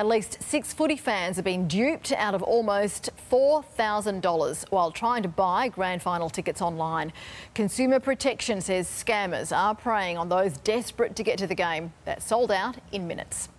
At least six footy fans have been duped out of almost $4,000 while trying to buy grand final tickets online. Consumer Protection says scammers are preying on those desperate to get to the game. That sold out in minutes.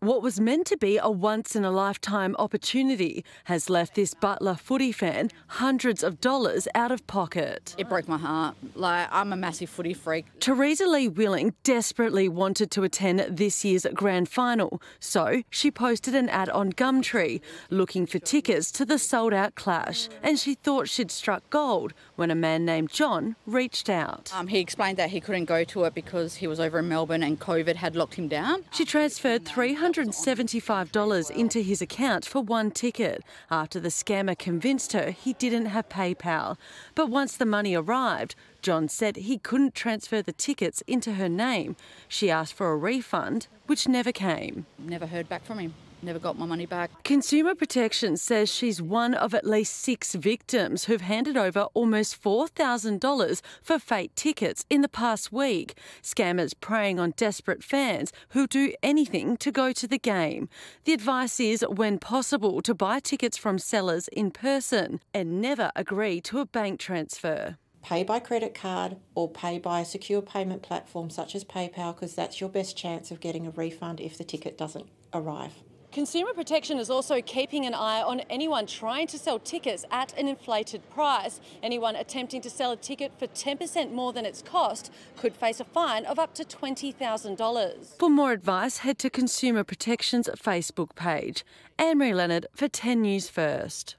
What was meant to be a once-in-a-lifetime opportunity has left this Butler footy fan hundreds of dollars out of pocket. It broke my heart. Like, I'm a massive footy freak. Teresa Lee Willing desperately wanted to attend this year's grand final, so she posted an ad on Gumtree looking for tickets to the sold-out clash, and she thought she'd struck gold when a man named John reached out. He explained that he couldn't go to it because he was over in Melbourne and COVID had locked him down. She transferred $375 into his account for one ticket after the scammer convinced her he didn't have PayPal. But once the money arrived, John said he couldn't transfer the tickets into her name. She asked for a refund, which never came. Never heard back from him. Never got my money back. Consumer Protection says she's one of at least six victims who've handed over almost $4,000 for fake tickets in the past week. Scammers preying on desperate fans who'll do anything to go to the game. The advice is, when possible, to buy tickets from sellers in person and never agree to a bank transfer. Pay by credit card or pay by a secure payment platform such as PayPal, because that's your best chance of getting a refund if the ticket doesn't arrive. Consumer Protection is also keeping an eye on anyone trying to sell tickets at an inflated price. Anyone attempting to sell a ticket for 10% more than its cost could face a fine of up to $20,000. For more advice, head to Consumer Protection's Facebook page. Anne-Marie Leonard for 10 News First.